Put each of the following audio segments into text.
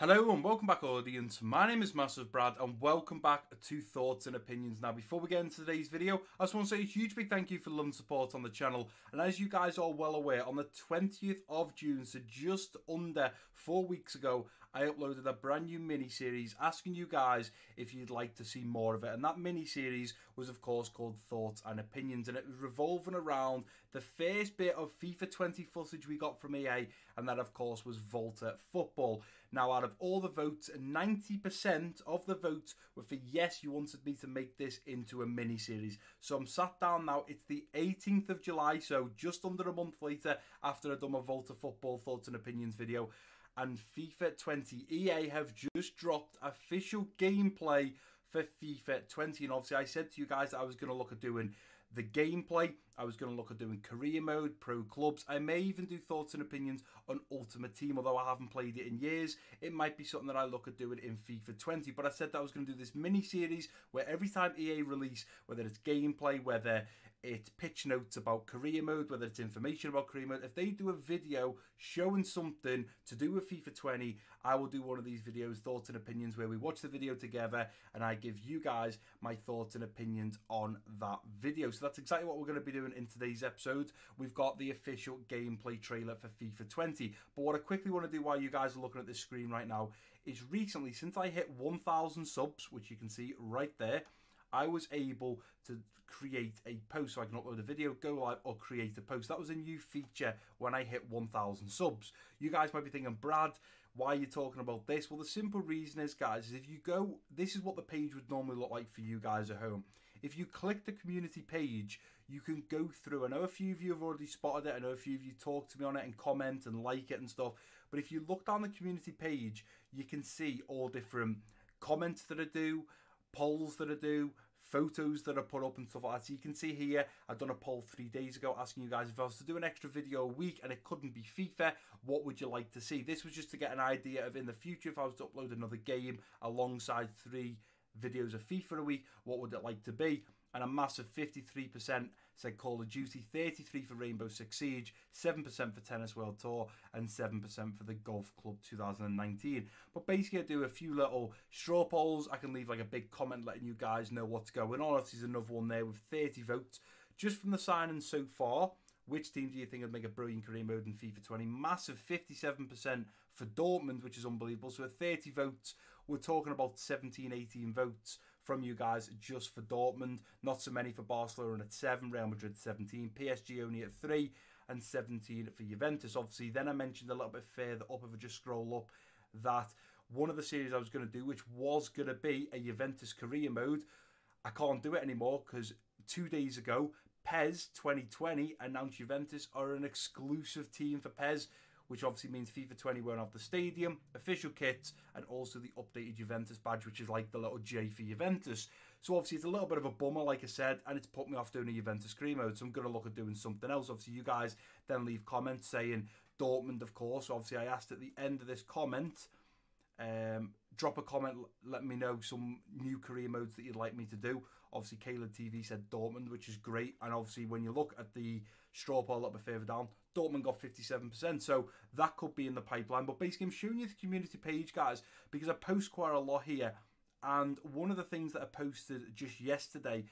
Hello and welcome back, audience. My name is Massive Brad and welcome back to Thoughts and Opinions. Now, before we get into today's video, I just want to say a huge big thank you for the love and support on the channel. And as you guys are well aware, on the 20th of June, so just under 4 weeks ago, I uploaded a brand new mini-series asking you guys if you'd like to see more of it. And that mini-series was, of course, called Thoughts and Opinions. And it was revolving around the first bit of FIFA 20 footage we got from EA. And that, of course, was Volta Football. Now, out of all the votes, 90% of the votes were for yes, you wanted me to make this into a mini-series. So I'm sat down now, it's the 18th of July, so just under a month later after I've done my Volta Football Thoughts and Opinions video. And FIFA 20 EA have just dropped official gameplay for FIFA 20. And obviously I said to you guys that I was going to look at doing the gameplay, I was going to look at doing career mode, pro clubs, I may even do thoughts and opinions on Ultimate Team, although I haven't played it in years. It might be something that I look at doing in FIFA 20, but I said that I was going to do this mini-series where every time EA release, whether it's gameplay, whether it's pitch notes about career mode, whether it's information about career mode, if they do a video showing something to do with FIFA 20, I will do one of these videos, thoughts and opinions, where we watch the video together and I give you guys my thoughts and opinions on that video. So that's exactly what we're going to be doing in today's episode. We've got the official gameplay trailer for FIFA 20. But what I quickly want to do while you guys are looking at this screen right now is recently, since I hit 1,000 subs, which you can see right there, I was able to create a post, so I can upload a video, go live, or create a post. That was a new feature when I hit 1,000 subs. You guys might be thinking, Brad, why are you talking about this? Well, the simple reason is, guys, is if you go, this is what the page would normally look like for you guys at home. If you click the community page, you can go through. I know a few of you have already spotted it. I know a few of you talk to me on it and comment and like it and stuff. But if you look down the community page, you can see all different comments that I do, polls that I do, photos that are put up and stuff like that. So you can see here, I've done a poll 3 days ago asking you guys if I was to do an extra video a week and it couldn't be FIFA, what would you like to see? This was just to get an idea of in the future, if I was to upload another game alongside 3 videos of FIFA a week, what would it like to be? And a massive 53% said Call of Duty, 33% for Rainbow Six Siege, 7% for Tennis World Tour, and 7% for the Golf Club 2019. But basically I do a few little straw polls. I can leave like a big comment letting you guys know what's going on. There's another one there with 30 votes. Just from the sign-in so far, which team do you think would make a brilliant career mode in FIFA 20? Massive 57% for Dortmund, which is unbelievable. So at 30 votes, we're talking about 17, 18 votes from you guys just for Dortmund. Not so many for Barcelona at 7, Real Madrid 17, PSG only at 3, and 17 for Juventus. Obviously, then I mentioned a little bit further up, if I just scroll up, that one of the series I was going to do, which was going to be a Juventus career mode, I can't do it anymore because 2 days ago, PES 2020 announced Juventus are an exclusive team for PES, which obviously means FIFA 20 won't have the stadium, official kits, and also the updated Juventus badge, which is like the little J for Juventus. So obviously it's a little bit of a bummer, like I said, and it's put me off doing a Juventus career mode, so I'm going to look at doing something else. Obviously you guys then leave comments saying Dortmund, of course. Obviously I asked at the end of this comment, drop a comment, let me know some new career modes that you'd like me to do. Obviously Caleb TV said Dortmund, which is great, and obviously when you look at the straw poll a little bit further down, Dortmund got 57%, so that could be in the pipeline. But basically I'm showing you the community page, guys, because I post quite a lot here, and one of the things that I posted just yesterday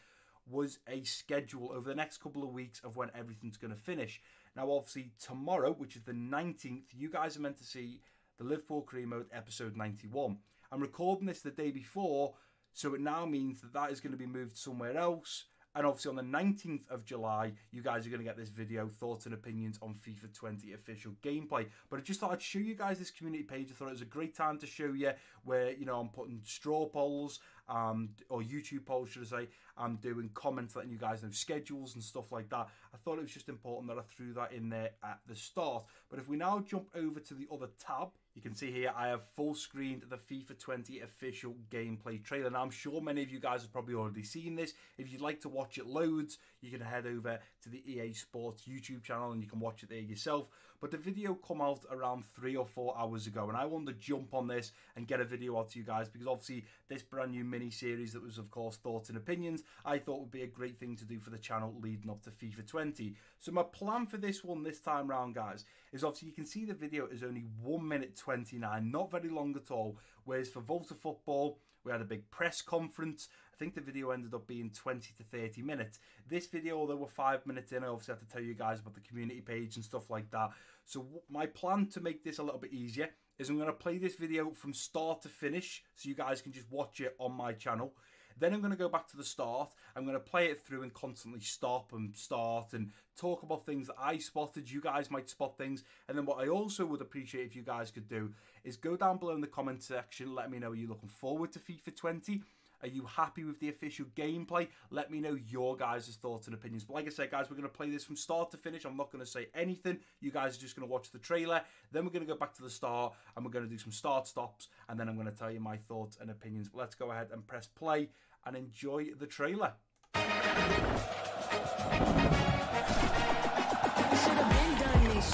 was a schedule over the next couple of weeks of when everything's going to finish. Now obviously tomorrow, which is the 19th, you guys are meant to see the Liverpool Career Mode episode 91. I'm recording this the day before, so it now means that that is going to be moved somewhere else. And obviously on the 19th of July, you guys are going to get this video, Thoughts and Opinions on FIFA 20 official gameplay. But I just thought I'd show you guys this community page. I thought it was a great time to show you where, you know, I'm putting straw polls, or YouTube polls, should I say. I'm doing comments letting you guys know schedules and stuff like that. I thought it was just important that I threw that in there at the start. But if we now jump over to the other tab, you can see here I have full screened the FIFA 20 official gameplay trailer. Now I'm sure many of you guys have probably already seen this. If you'd like to watch it loads, you can head over to the EA Sports YouTube channel and you can watch it there yourself. But the video come out around 3 or 4 hours ago, and I wanted to jump on this and get a video out to you guys because obviously this brand new mini-series that was, of course, Thoughts and Opinions, I thought would be a great thing to do for the channel leading up to FIFA 20. So my plan for this one this time round, guys, is obviously you can see the video is only 1 minute 29, not very long at all, whereas for Volta Football, we had a big press conference. I think the video ended up being 20 to 30 minutes. This video, although we're 5 minutes in, I obviously have to tell you guys about the community page and stuff like that. So my plan to make this a little bit easier is I'm going to play this video from start to finish so you guys can just watch it on my channel. Then I'm going to go back to the start. I'm going to play it through and constantly stop and start and talk about things that I spotted. You guys might spot things. And then what I also would appreciate if you guys could do is go down below in the comment section. Let me know, are you looking forward to FIFA 20? Are you happy with the official gameplay? Let me know your guys' thoughts and opinions. But like I said, guys, we're going to play this from start to finish. I'm not going to say anything. You guys are just going to watch the trailer. Then we're going to go back to the start, and we're going to do some start stops, and then I'm going to tell you my thoughts and opinions. But let's go ahead and press play and enjoy the trailer.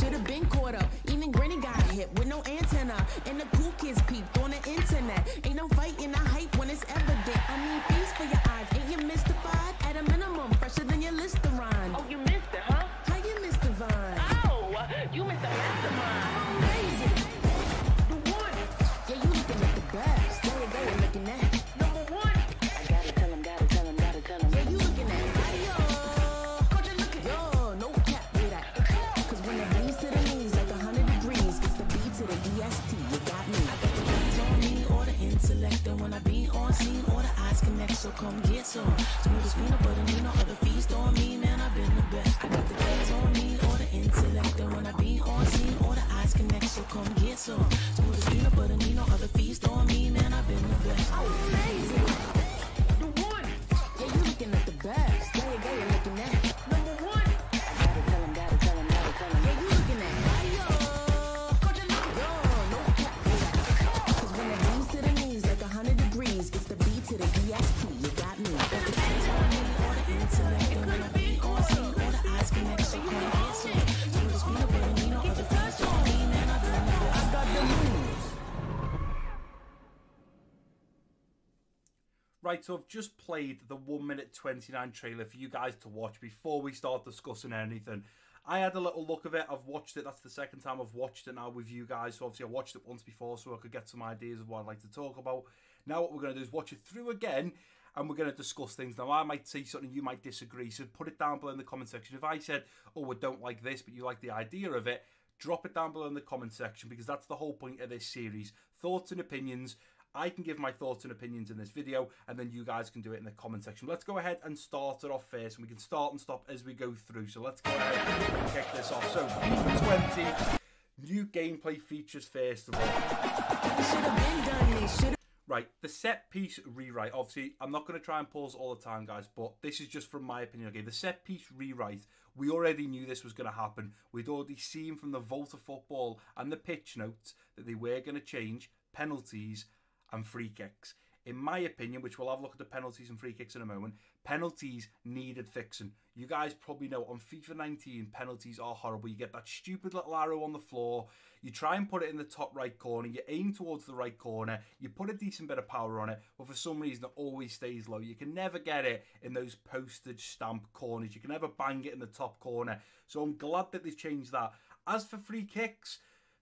Should have been caught up. Even Granny got hit with no antenna. And the cool kids peeped on the internet. Ain't no fighting the hype when it's evident. I mean, feast for your eyes. Ain't you mystified? At a minimum, fresher than your Listerine. Oh, you missed it, huh? How you missed the vine? Oh, you missed the mastermind. Oh, amazing. The one. Yeah, you looking at the best. There you go, you're looking at number one. I gotta tell him, gotta tell him, gotta tell him. Yeah, you looking at fire. Intellect, and when I be on scene, all the eyes connect, so come get some. Smooth as peanut butter, need no other feast on me, man, I've been the best. I got the kids on me, all the intellect, and when I be on scene, all the eyes connect, so come get some. Smooth as peanut butter, need no other feast on me, man, I've been the best. I'm amazing, the one. Yeah, you looking at the best. There you go, you're looking at number one. Gotta tell him, gotta tell him, gotta tell him. Yeah, you looking at fire. To the DST, you got me. Right, so I've just played the 1 minute 29 trailer for you guys to watch before we start discussing anything. I had a little look of it, I've watched it, that's the second time I've watched it now with you guys, so obviously I watched it once before so I could get some ideas of what I'd like to talk about. Now what we're going to do is watch it through again, and we're going to discuss things. Now I might say something, you might disagree, so put it down below in the comment section. If I said, oh, I don't like this, but you like the idea of it, drop it down below in the comment section, because that's the whole point of this series. Thoughts and opinions. I can give my thoughts and opinions in this video, and then you guys can do it in the comment section. Let's go ahead and start it off first, and we can start and stop as we go through. So let's go ahead and kick this off. So FIFA 20, new gameplay features first of all. Right, the set piece rewrite. Obviously, I'm not going to try and pause all the time, guys, but this is just from my opinion. Okay, the set piece rewrite. We already knew this was going to happen. We'd already seen from the Volta Football and the pitch notes that they were going to change penalties and free kicks. In my opinion, which we'll have a look at the penalties and free kicks in a moment, penalties needed fixing. You guys probably know on FIFA 19, penalties are horrible. You get that stupid little arrow on the floor. You try and put it in the top right corner. You aim towards the right corner. You put a decent bit of power on it, but for some reason it always stays low. You can never get it in those postage stamp corners. You can never bang it in the top corner. So I'm glad that they've changed that. As for free kicks,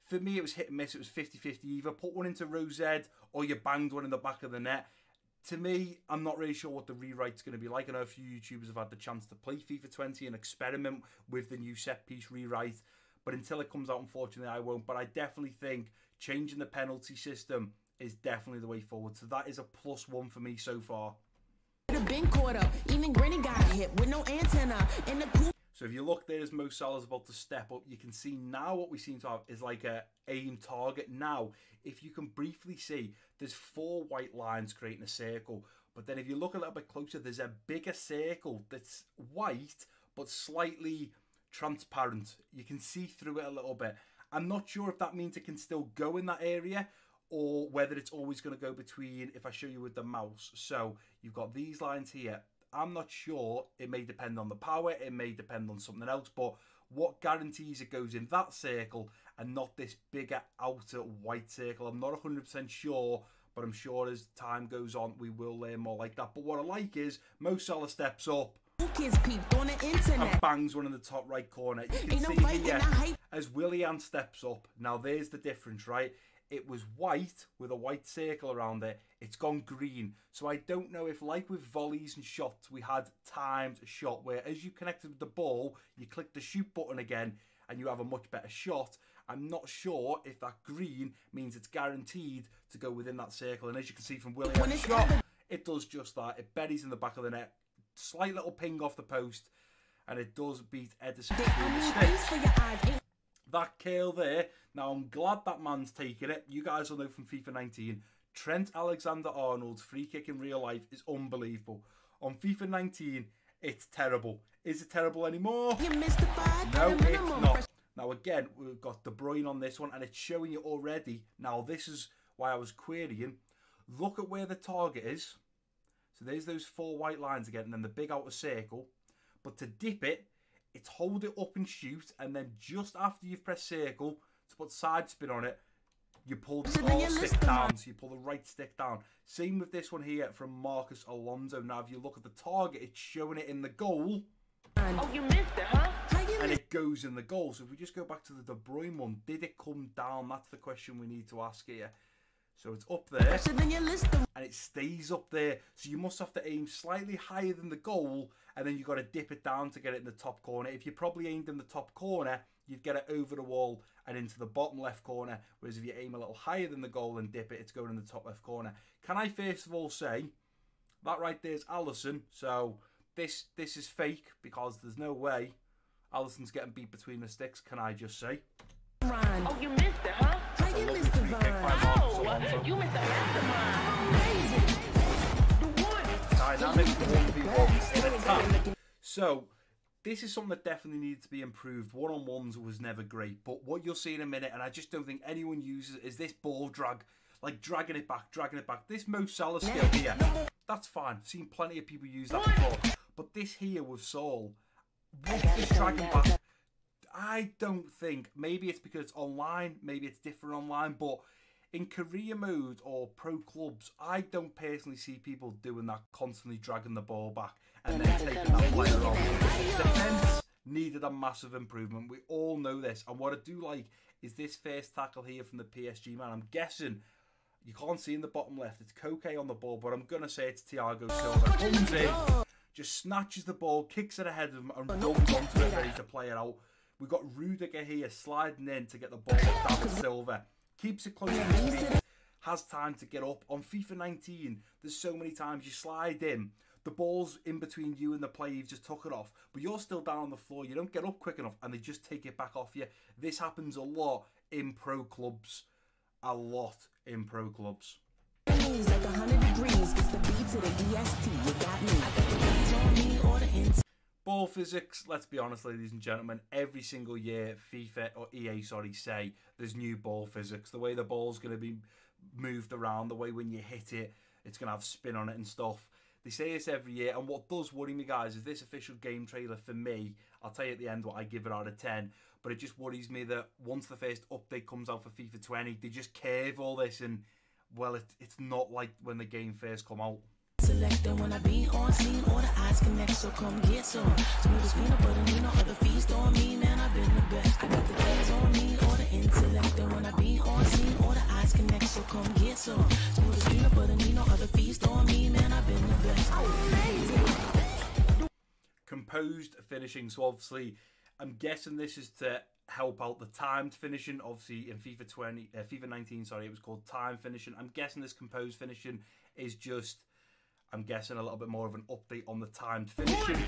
for me, it was hit and miss. It was 50-50. You either put one into row Z or you banged one in the back of the net. To me, I'm not really sure what the rewrite's going to be like. I know a few YouTubers have had the chance to play FIFA 20 and experiment with the new set-piece rewrite. But until it comes out, unfortunately, I won't. But I definitely think changing the penalty system is definitely the way forward. So that is a +1 for me so far. Been caught up. Even Granny got hit with no antenna. And the so if you look there as Mo Salah's about to step up, you can see now what we seem to have is like a aim target. Now, if you can briefly see, there's 4 white lines creating a circle. But then if you look a little bit closer, there's a bigger circle that's white, but slightly transparent. You can see through it a little bit. I'm not sure if that means it can still go in that area, or whether it's always going to go between, if I show you with the mouse. So you've got these lines here. I'm not sure, it may depend on the power, it may depend on something else, but what guarantees it goes in that circle and not this bigger outer white circle? I'm not 100% sure, But I'm sure as time goes on, we will learn more like that. But what I like is Mo Salah steps up and bangs one in the top right corner. You can see it, yeah, as Willian steps up. Now, there's the difference, right? It was white with a white circle around it. It's gone green. So I don't know if, like with volleys and shots, we had timed a shot where as you connected with the ball, you click the shoot button again and you have a much better shot. I'm not sure if that green means it's guaranteed to go within that circle. And as you can see from Willian's shot, it does just that. It buries in the back of the net. Slight little ping off the post. And it does beat Edison through the sticks. That curl there. Now, I'm glad that man's taking it. You guys will know from FIFA 19, Trent Alexander-Arnold's free kick in real life is unbelievable. On FIFA 19, it's terrible. Is it terrible anymore? You missed the bag. No, it's not. Now, again, we've got De Bruyne on this one, and it's showing you already. Now, this is why I was querying. Look at where the target is. So there's those four white lines again, and then the big outer circle. But to dip it, it's hold it up and shoot, and then just after you've pressed circle to put side spin on it, you pull the stick down. So you pull the right stick down. Same with this one here from Marcus Alonso. Now, if you look at the target, it's showing it in the goal. Oh, you missed it, huh? And it goes in the goal. So if we just go back to the De Bruyne one, did it come down? That's the question we need to ask here. So it's up there, and it stays up there. So you must have to aim slightly higher than the goal, and then you've got to dip it down to get it in the top corner. If you probably aimed in the top corner, you'd get it over the wall and into the bottom left corner. Whereas if you aim a little higher than the goal and dip it, it's going in the top left corner. Can I first of all say, that right there is Alison. So this is fake, because there's no way Alison's getting beat between the sticks, can I just say. Run. Oh, you missed it, huh? You missed the Vine. You missed the mastermind. So, this is something that definitely needs to be improved. One-on-ones was never great, but what you'll see in a minute, and I just don't think anyone uses it, is this ball drag. Like, dragging it back, dragging it back. This Mo Salah skill here, that's fine. I've seen plenty of people use that before. But this here with Saul, this dragging back, I don't think, maybe it's because it's online, maybe it's different online, but in career mode or pro clubs, I don't personally see people doing that, constantly dragging the ball back and then taking that player off. Defense needed a massive improvement. We all know this. And what I do like is this first tackle here from the PSG man. I'm guessing, you can't see in the bottom left, it's Koke on the ball, but I'm going to say it's Thiago Silva. Comes in, just snatches the ball, kicks it ahead of him and runs onto it, ready to play it out. We've got Rudiger here sliding in to get the ball down to Silva. Keeps it close to his feet. Has time to get up. On FIFA 19, there's so many times you slide in. The ball's in between you and the player. You've just took it off. But you're still down on the floor. You don't get up quick enough. And they just take it back off you. This happens a lot in pro clubs. A lot in pro clubs. Ball physics, let's be honest, ladies and gentlemen, every single year FIFA, or EA, sorry, say there's new ball physics. The way the ball's going to be moved around, the way when you hit it, it's going to have spin on it and stuff. They say this every year, and what does worry me, guys, is this official game trailer for me. I'll tell you at the end what I give it out of 10, but it just worries me that once the first update comes out for FIFA 20, they just curve all this, and, well, it's not like when the game first come out. When I be on scene, all the eyes connect, so come get some. Smooth as peanut butter, need no other feast on me, man, I've been the best. I got the players on me, all the intellect. And when I be on scene, all the eyes connect, so come get some. Smooth as peanut butter, need no other feast on me, man, I've been the best. I'm amazing. Composed finishing, so obviously, I'm guessing this is to help out the timed finishing. Obviously, in FIFA 19, sorry, it was called time finishing. I'm guessing this composed finishing is just, I'm guessing, a little bit more of an update on the timed finishing.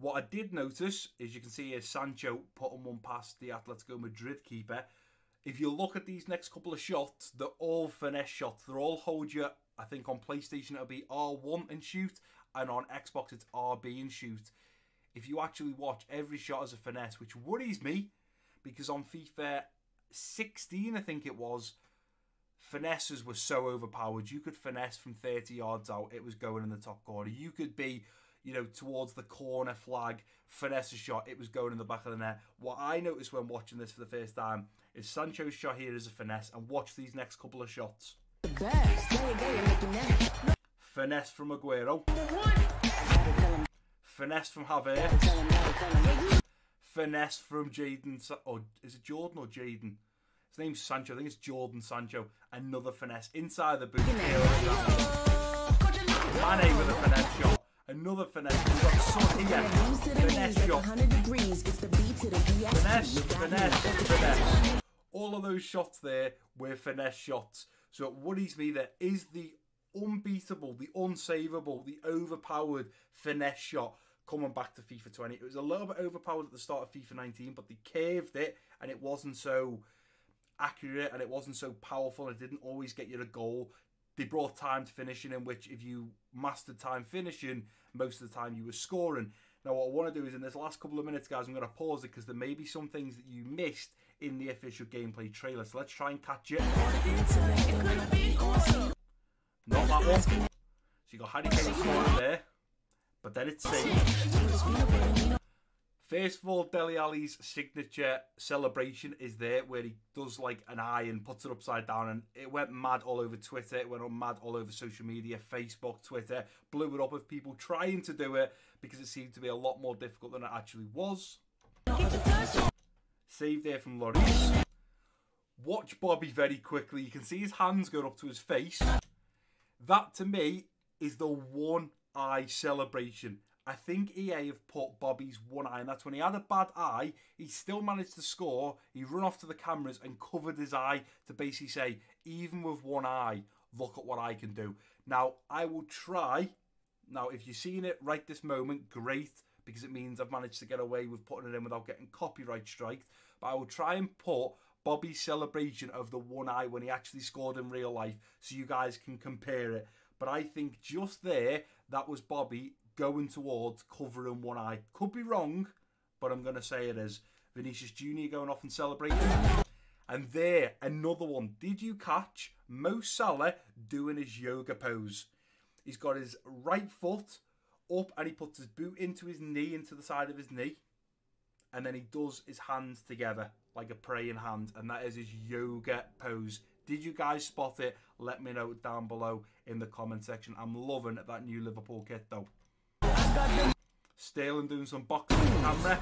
What I did notice is you can see here Sancho putting one past the Atletico Madrid keeper. If you look at these next couple of shots, they're all finesse shots. They're all hold you. I think on PlayStation it'll be R1 and shoot, and on Xbox it's RB and shoot. If you actually watch, every shot is a finesse, which worries me, because on FIFA 16, I think it was, finesses were so overpowered. You could finesse from 30 yards out. It was going in the top corner. You could be, you know, towards the corner flag, finesse a shot. It was going in the back of the net. What I noticed when watching this for the first time is Sancho's shot here is a finesse. And watch these next couple of shots. Finesse from Aguero. Finesse from Javier. Finesse from Jadon, or is it Jordan or Jadon? His name's Sancho. I think it's Jordan Sancho. Another finesse inside the boot. Mane with a finesse shot. Another finesse. We've got some here. Finesse shot. Finesse, finesse, finesse. All of those shots there were finesse shots. So it worries me there is the unbeatable, the unsavable, the overpowered finesse shot coming back to FIFA 20. It was a little bit overpowered at the start of FIFA 19, but they curved it and it wasn't so accurate and it wasn't so powerful. It didn't always get you a goal. They brought timed finishing in, which if you mastered time finishing, most of the time you were scoring. Now what I want to do is in this last couple of minutes, guys, I'm going to pause it because there may be some things that you missed in the official gameplay trailer. So let's try and catch it. Not that one. So you got Harry Kane scoring there, but then it's saved. First of all, Dele Alli's signature celebration is there where he does like an eye and puts it upside down, and it went mad all over Twitter, it went mad all over social media, Facebook, Twitter, blew it up with people trying to do it because it seemed to be a lot more difficult than it actually was. Save there from Loris. Watch Bobby very quickly, you can see his hands going up to his face. That to me is the one eye celebration. I think EA have put Bobby's one eye, and that's when he had a bad eye, he still managed to score, he run off to the cameras and covered his eye to basically say, even with one eye, look at what I can do. Now, I will try, now if you've seen it right this moment, great, because it means I've managed to get away with putting it in without getting copyright striked, but I will try and put Bobby's celebration of the one eye when he actually scored in real life, so you guys can compare it. But I think just there, that was Bobby going towards covering one eye. Could be wrong, but I'm going to say it is. Vinicius Jr. going off and celebrating. And there, another one. Did you catch Mo Salah doing his yoga pose? He's got his right foot up and he puts his boot into his knee, into the side of his knee. And then he does his hands together like a praying hand. And that is his yoga pose. Did you guys spot it? Let me know down below in the comment section. I'm loving that new Liverpool kit though. Sterling doing some boxing camera,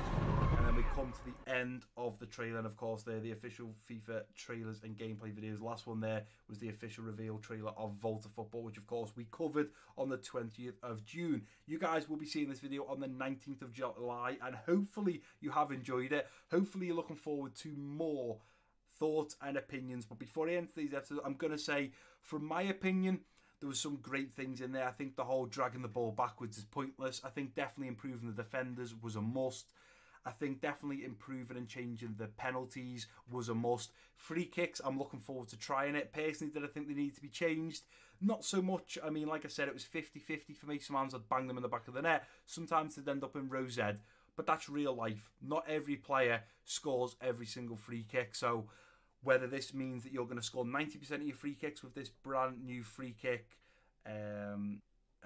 and then we come to the end of the trailer, and of course they're the official FIFA trailers and gameplay videos. Last one there was the official reveal trailer of Volta Football, which of course we covered on the 20th of June. You guys will be seeing this video on the 19th of July, and hopefully you have enjoyed it. Hopefully you're looking forward to more thoughts and opinions. But before I end these episodes, I'm going to say, from my opinion, there was some great things in there. I think the whole dragging the ball backwards is pointless. I think definitely improving the defenders was a must. I think definitely improving and changing the penalties was a must. Free kicks, I'm looking forward to trying it. Personally, did I think they need to be changed? Not so much. I mean, like I said, it was 50-50 for me. Sometimes I'd bang them in the back of the net. Sometimes they'd end up in row Z. But that's real life. Not every player scores every single free kick. So whether this means that you're going to score 90% of your free kicks with this brand new free kick, I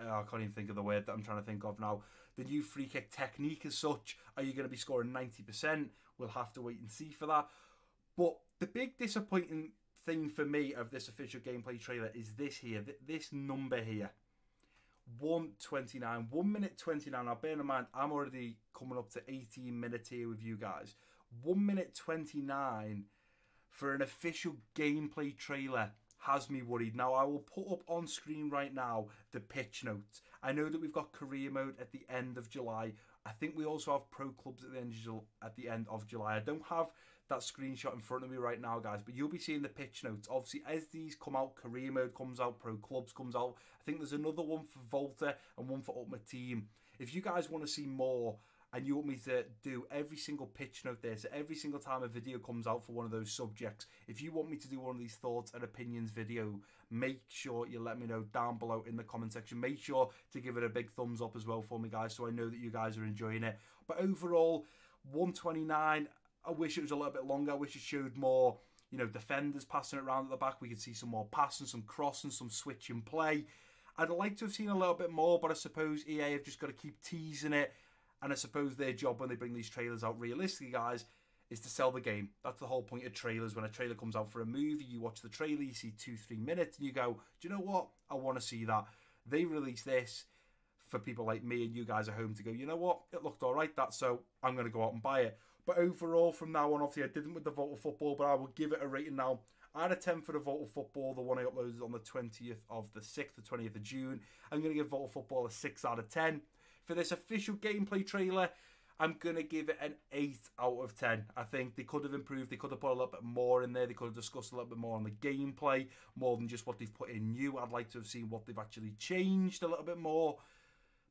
can't even think of the word that I'm trying to think of now, the new free kick technique as such, are you going to be scoring 90%? We'll have to wait and see for that. But the big disappointing thing for me of this official gameplay trailer is this here, this number here, 1:29, 1 minute 29, now bear in mind I'm already coming up to 18 minutes here with you guys, 1 minute 29, for an official gameplay trailer has me worried. Now, I will put up on screen right now the pitch notes. I know that we've got career mode at the end of July. I think we also have pro clubs at the end of July. I don't have that screenshot in front of me right now, guys, but you'll be seeing the pitch notes. Obviously, as these come out, career mode comes out, pro clubs comes out. I think there's another one for Volta and one for Ultimate Team. If you guys want to see more, and you want me to do every single pitch note there, so every single time a video comes out for one of those subjects, if you want me to do one of these thoughts and opinions video, make sure you let me know down below in the comment section. Make sure to give it a big thumbs up as well for me, guys, so I know that you guys are enjoying it. But overall, 1:29, I wish it was a little bit longer. I wish it showed more, you know, defenders passing it around at the back. We could see some more passing, some crossing, some switch and play. I'd like to have seen a little bit more, but I suppose EA have just got to keep teasing it. And I suppose their job when they bring these trailers out realistically, guys, is to sell the game. That's the whole point of trailers. When a trailer comes out for a movie, you watch the trailer, you see 2-3 minutes, and you go, do you know what? I want to see that. They release this for people like me and you guys at home to go, you know what? It looked all right, that, so I'm going to go out and buy it. But overall, from now on, obviously, I didn't with the Volta Football, but I will give it a rating now. Out of 10 for the Volta Football, the one I uploaded on the 20th of the 6th, the 20th of June. I'm going to give Volta Football a 6 out of 10. For this official gameplay trailer, I'm going to give it an 8 out of 10. I think they could have improved. They could have put a little bit more in there. They could have discussed a little bit more on the gameplay, more than just what they've put in new. I'd like to have seen what they've actually changed a little bit more.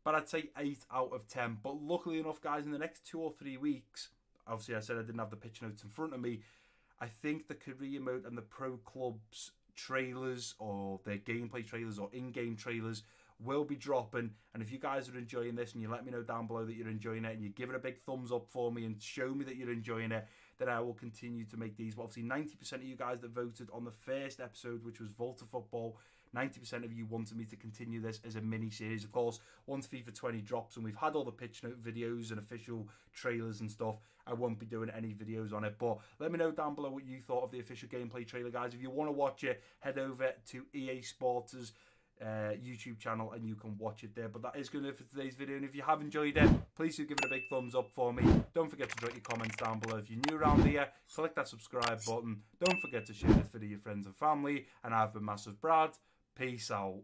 But I'd say 8 out of 10. But luckily enough, guys, in the next 2 or 3 weeks, obviously I said I didn't have the picture notes in front of me. I think the career mode and the pro clubs trailers or their gameplay trailers or in-game trailers will be dropping. And if you guys are enjoying this and you let me know down below that you're enjoying it and you give it a big thumbs up for me and show me that you're enjoying it, then I will continue to make these. But obviously 90% of you guys that voted on the first episode, which was Volta Football, 90% of you wanted me to continue this as a mini-series. Of course, once FIFA 20 drops and we've had all the pitch note videos and official trailers and stuff, I won't be doing any videos on it. But let me know down below what you thought of the official gameplay trailer, guys. If you want to watch it, head over to EA Sports' YouTube channel and you can watch it there. But that is going to do it for today's video, and if you have enjoyed it, please do give it a big thumbs up for me. Don't forget to drop your comments down below. If you're new around here, click that subscribe button. Don't forget to share this video with your friends and family, and I've been Massive Brad. Peace out.